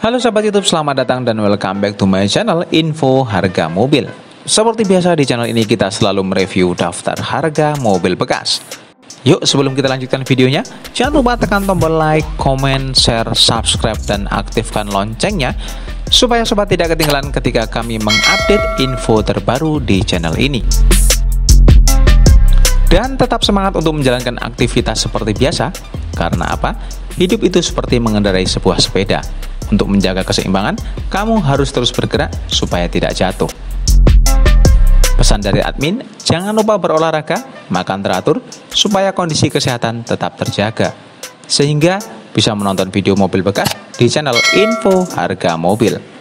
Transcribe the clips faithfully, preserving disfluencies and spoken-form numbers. Halo sahabat YouTube, selamat datang dan welcome back to my channel Info Harga Mobil. Seperti biasa di channel ini kita selalu mereview daftar harga mobil bekas. Yuk, sebelum kita lanjutkan videonya, jangan lupa tekan tombol like, comment, share, subscribe, dan aktifkan loncengnya supaya sobat tidak ketinggalan ketika kami mengupdate info terbaru di channel ini. Dan tetap semangat untuk menjalankan aktivitas seperti biasa. Karena apa? Hidup itu seperti mengendarai sebuah sepeda. Untuk menjaga keseimbangan, kamu harus terus bergerak supaya tidak jatuh. Pesan dari admin, jangan lupa berolahraga, makan teratur, supaya kondisi kesehatan tetap terjaga. Sehingga bisa menonton video mobil bekas di channel Info Harga Mobil.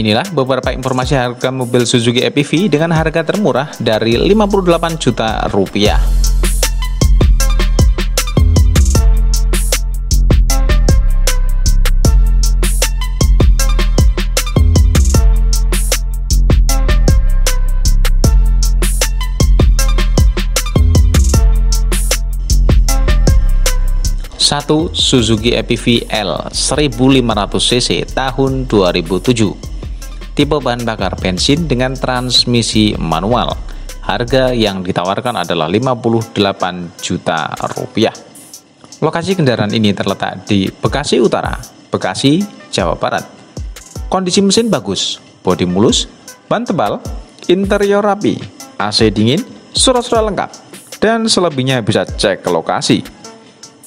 Inilah beberapa informasi harga mobil Suzuki A P V dengan harga termurah dari lima puluh delapan juta rupiah. satu. Suzuki A P V L seribu lima ratus cc tahun dua ribu tujuh. Tipe bahan bakar bensin dengan transmisi manual. Harga yang ditawarkan adalah lima puluh delapan juta rupiah. Lokasi kendaraan ini terletak di Bekasi Utara, Bekasi, Jawa Barat. Kondisi mesin bagus, bodi mulus, ban tebal, interior rapi, A C dingin, surat-surat lengkap, dan selebihnya bisa cek ke lokasi.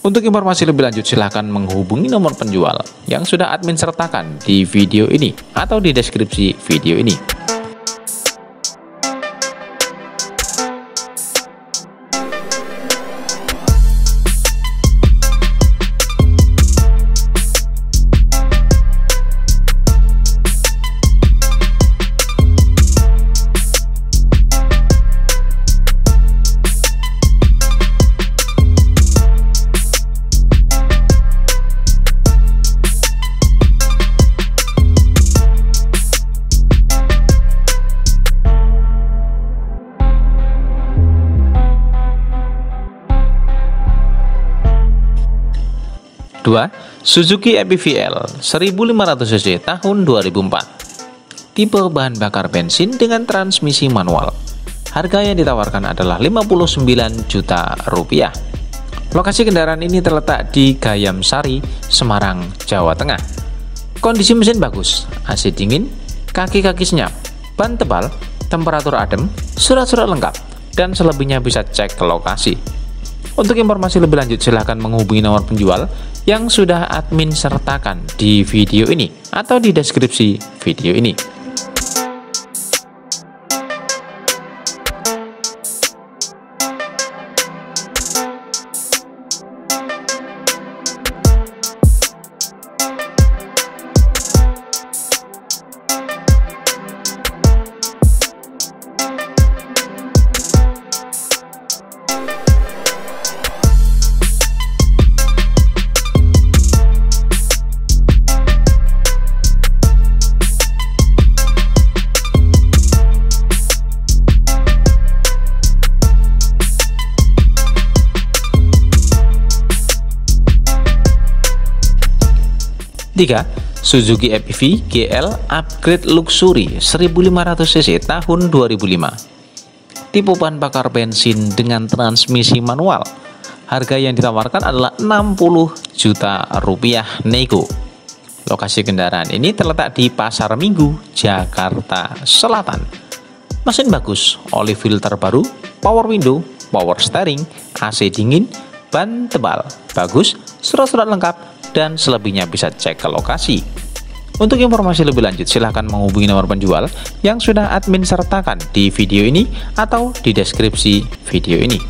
Untuk informasi lebih lanjut silahkan menghubungi nomor penjual yang sudah admin sertakan di video ini atau di deskripsi video ini. dua. Suzuki A P V L seribu lima ratus cc tahun dua ribu empat. Tipe bahan bakar bensin dengan transmisi manual. Harga yang ditawarkan adalah lima puluh sembilan juta rupiah. Lokasi kendaraan ini terletak di Gayam Sari, Semarang, Jawa Tengah. Kondisi mesin bagus, A C dingin, kaki-kaki senyap, ban tebal, temperatur adem, surat-surat lengkap, dan selebihnya bisa cek ke lokasi. Untuk informasi lebih lanjut silahkan menghubungi nomor penjual yang sudah admin sertakan di video ini atau di deskripsi video ini. tiga. Suzuki A P V G L Upgrade Luxury seribu lima ratus cc tahun dua ribu lima. Tipe bahan bakar bensin dengan transmisi manual. Harga yang ditawarkan adalah enam puluh juta rupiah nego. Lokasi kendaraan ini terletak di Pasar Minggu, Jakarta Selatan. Mesin bagus, oli filter baru, power window, power steering, A C dingin, ban tebal, bagus, surat-surat lengkap, dan selebihnya bisa cek ke lokasi. Untuk informasi lebih lanjut silahkan menghubungi nomor penjual yang sudah admin sertakan di video ini atau di deskripsi video ini.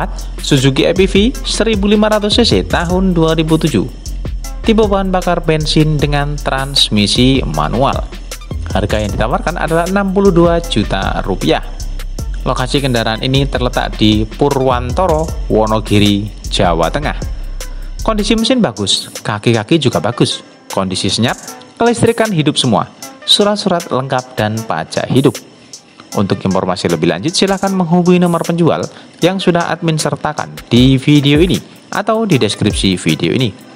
keempat, Suzuki A P V seribu lima ratus cc tahun dua ribu tujuh. Tipe bahan bakar bensin dengan transmisi manual. Harga yang ditawarkan adalah enam puluh dua juta rupiah. Lokasi kendaraan ini terletak di Purwantoro, Wonogiri, Jawa Tengah. Kondisi mesin bagus, kaki-kaki juga bagus. Kondisi senyap, kelistrikan hidup semua. Surat-surat lengkap dan pajak hidup. Untuk informasi lebih lanjut silahkan menghubungi nomor penjual yang sudah admin sertakan di video ini atau di deskripsi video ini.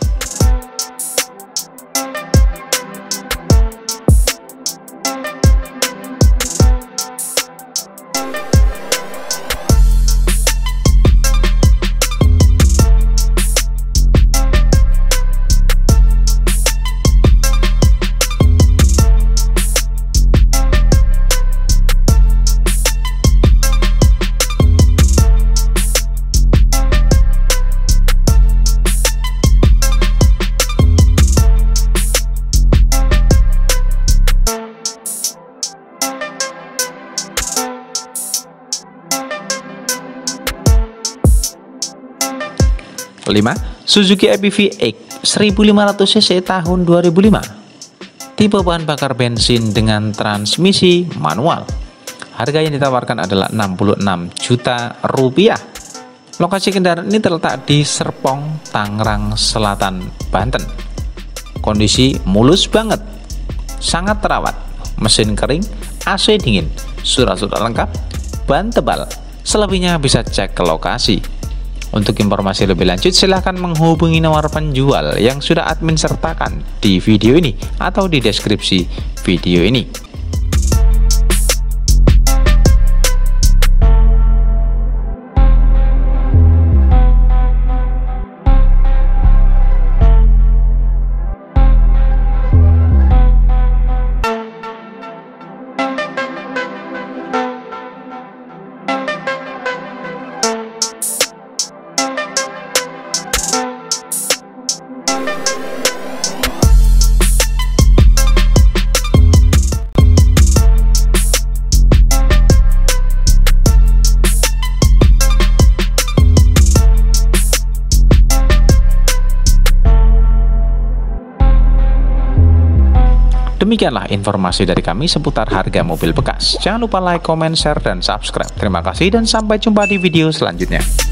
lima. Suzuki A P V X seribu lima ratus cc tahun dua ribu lima. Tipe bahan bakar bensin dengan transmisi manual. Harga yang ditawarkan adalah enam puluh enam juta rupiah. Lokasi kendaraan ini terletak di Serpong, Tangerang Selatan, Banten. Kondisi mulus banget, sangat terawat, mesin kering, A C dingin, surat-surat lengkap, ban tebal. Selebihnya bisa cek ke lokasi. Untuk informasi lebih lanjut silahkan menghubungi nomor penjual yang sudah admin sertakan di video ini atau di deskripsi video ini. Demikianlah informasi dari kami seputar harga mobil bekas. Jangan lupa like, comment, share, dan subscribe. Terima kasih dan sampai jumpa di video selanjutnya.